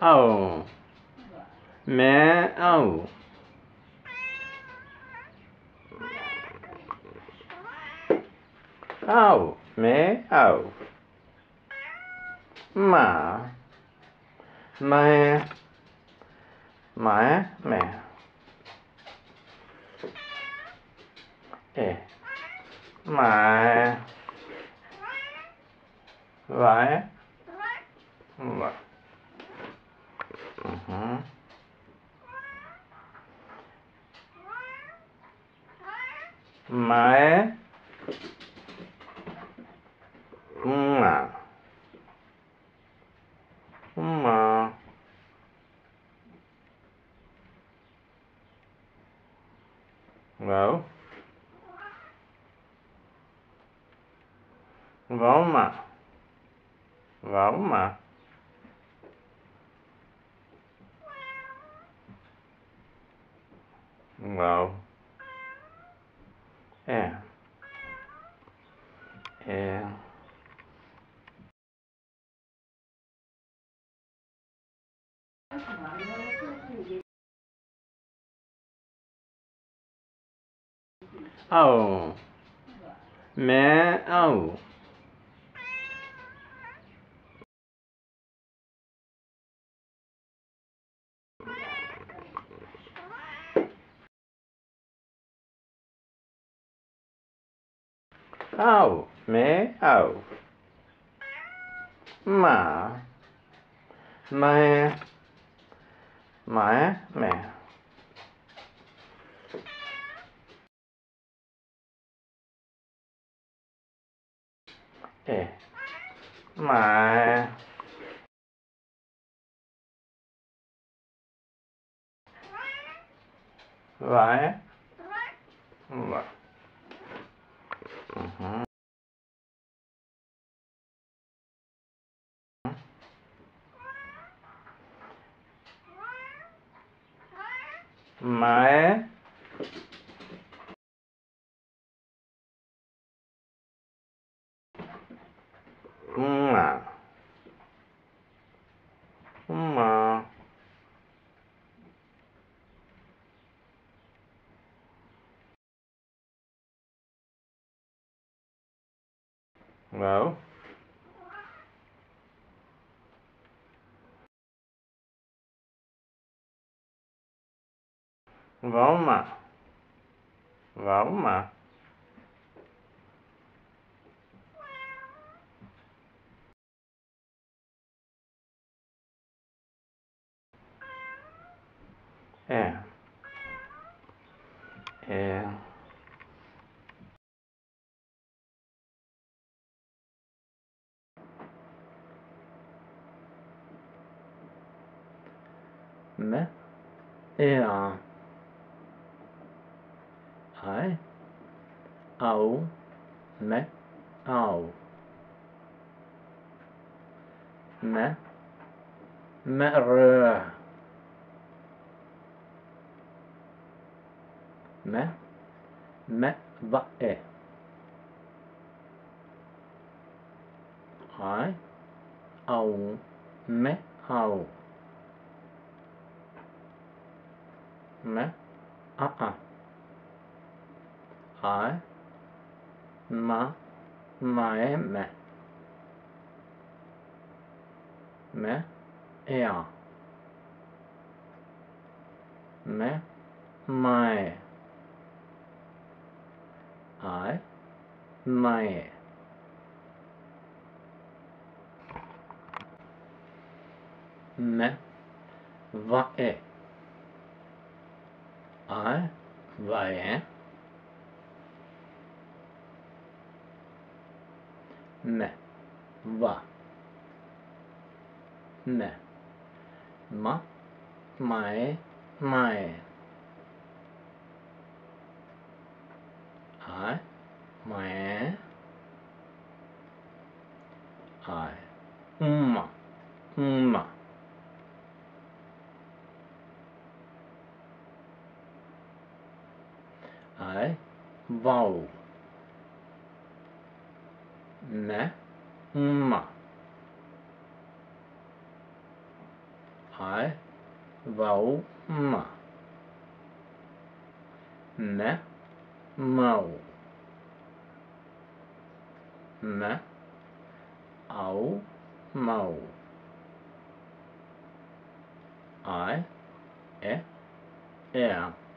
Âu, mẹ Âu. Âu, mẹ Âu. Mà, mẹ, mẹ, mẹ. Ê, mẹ, vãi, vãi. Mẹ, mà, mà, vỗ, vỗ mà, vỗ mà. Wow. Yeah. Yeah. Oh. Man. Oh. Âu, mẹ Âu. Mà, mẹ, mẹ, mẹ. Ê, mẹ, vãi, vãi. Mẹ, mà, mà, vỗ, vỗ mà, vỗ mà, yeah, yeah. Mẹ, ea, ai, Âu, mẹ, Âu, mẹ, mẹ rơ, mẹ, mẹ vợ e, ai, Âu, mẹ Âu. Mẹ, a, ai, ma em mẹ, ea, mẹ, mai, ai, mai, mẹ, va e. Ai, vẽ, mẹ, má, mày, ai, mẹ, ai, mà. Ai, vau, mẹ, ma, I vou ma né mau né ao mau I é